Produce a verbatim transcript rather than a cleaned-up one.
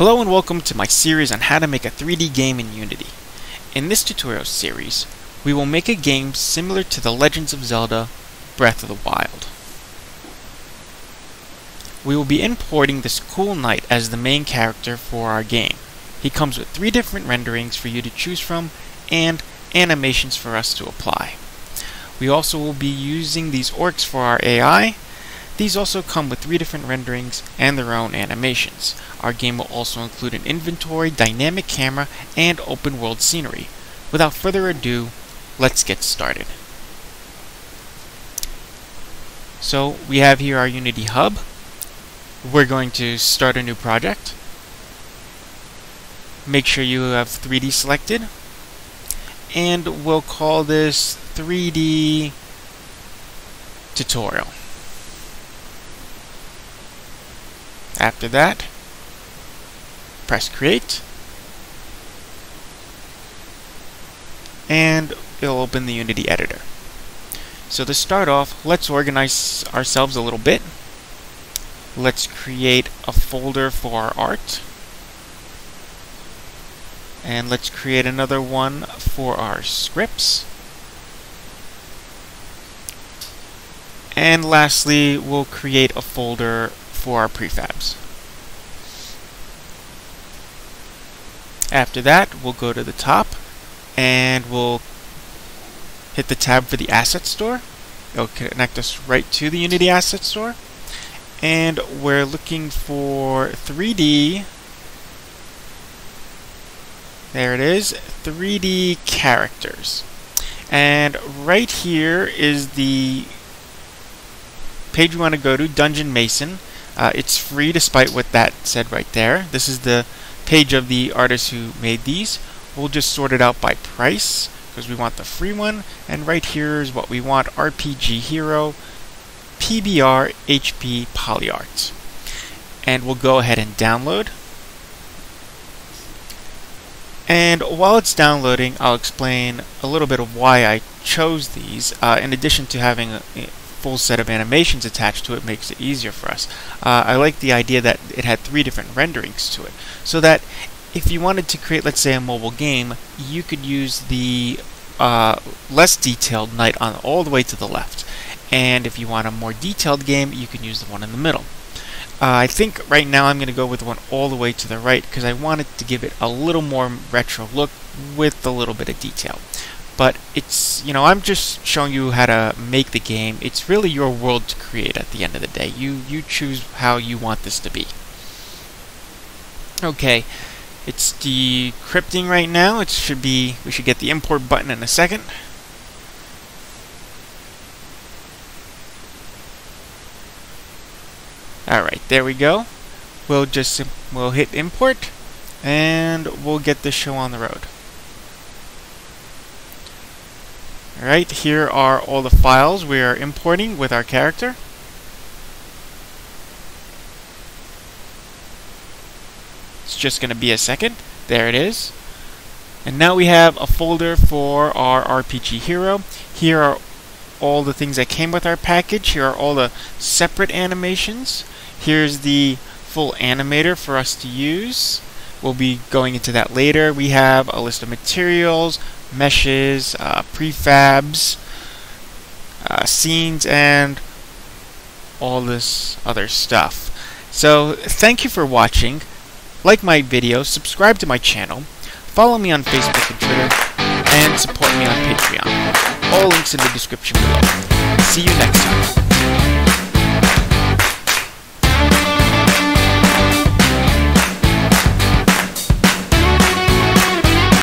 Hello and welcome to my series on how to make a three D game in Unity. In this tutorial series, we will make a game similar to The Legend of Zelda Breath of the Wild. We will be importing this cool knight as the main character for our game. He comes with three different renderings for you to choose from and animations for us to apply. We also will be using these orcs for our A I. These also come with three different renderings and their own animations. Our game will also include an inventory, dynamic camera, and open world scenery. Without further ado, let's get started. So we have here our Unity Hub. We're going to start a new project. Make sure you have three D selected. And we'll call this three D tutorial. After that, press create, and it'll open the Unity editor. So to start off, let's organize ourselves a little bit. Let's create a folder for our art, and let's create another one for our scripts. And lastly, we'll create a folder for our prefabs. After that, we'll go to the top and we'll hit the tab for the Asset Store. It'll connect us right to the Unity Asset Store. And we're looking for three D. There it is, three D characters. And right here is the page we want to go to, Dungeon Mason. Uh, it's free despite what that said right there. This is the page of the artist who made these. We'll just sort it out by price because we want the free one. And right here is what we want, R P G Hero P B R H P Polyart. And we'll go ahead and download. And while it's downloading, I'll explain a little bit of why I chose these uh, in addition to having a, a full set of animations attached to it. Makes it easier for us. Uh, I like the idea that it had three different renderings to it, so that if you wanted to create, let's say, a mobile game, you could use the uh, less detailed knight on all the way to the left, and if you want a more detailed game, you can use the one in the middle. Uh, I think right now I'm going to go with one all the way to the right because I wanted to give it a little more retro look with a little bit of detail. But it's, you know, I'm just showing you how to make the game. It's really your world to create at the end of the day. You you choose how you want this to be. Okay, it's decrypting right now. It should be, we should get the import button in a second. All right, there we go. We'll just we'll hit import, and we'll get this show on the road. Alright, here are all the files we are importing with our character. It's just going to be a second. There it is. And now we have a folder for our R P G Hero. Here are all the things that came with our package. Here are all the separate animations. Here's the full animator for us to use. We'll be going into that later. We have a list of materials, meshes, uh, prefabs, uh, scenes, and all this other stuff. So thank you for watching. Like my video, subscribe to my channel, follow me on Facebook and Twitter, and support me on Patreon. All links in the description below. See you next time.